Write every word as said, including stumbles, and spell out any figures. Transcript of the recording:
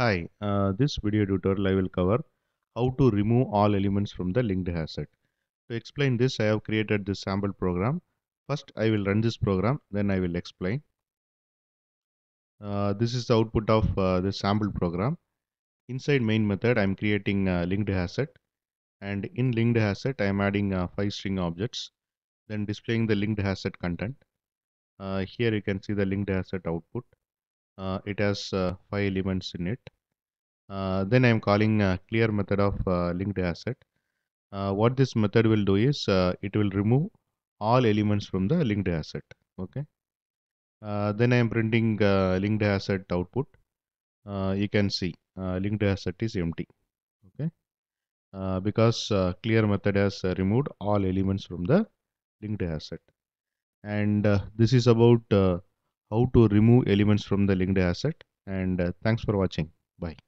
Hi, uh, this video tutorial I will cover how to remove all elements from the LinkedHash set. To explain this, I have created this sample program. First, I will run this program, then I will explain. Uh, this is the output of uh, this sample program. Inside main method, I am creating a LinkedHash set, and in LinkedHash set, I am adding uh, five string objects, then displaying the LinkedHash set content. Uh, here you can see the LinkedHash set output. Uh, it has uh, five elements in it. Uh, then I am calling uh, clear method of uh, LinkedHash set. Uh, what this method will do is uh, it will remove all elements from the LinkedHash set. Okay. Uh, then I am printing uh, LinkedHash set output. Uh, you can see uh, LinkedHash set is empty. Okay. Uh, because uh, clear method has uh, removed all elements from the LinkedHash set. And uh, this is about uh, how to remove elements from the LinkedHash set, and uh, thanks for watching. Bye.